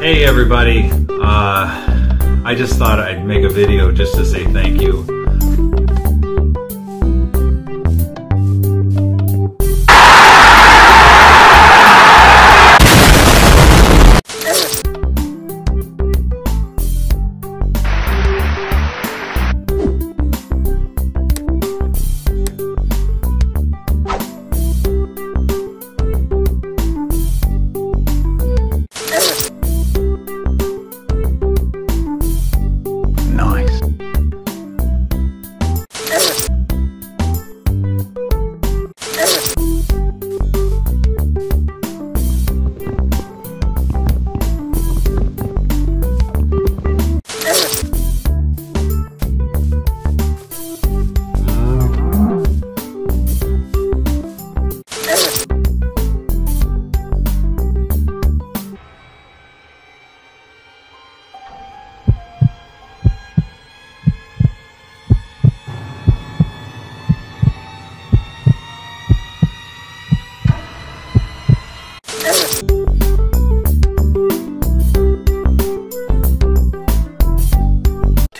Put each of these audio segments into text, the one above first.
Hey everybody, I just thought I'd make a video just to say thank you.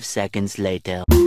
Seconds later.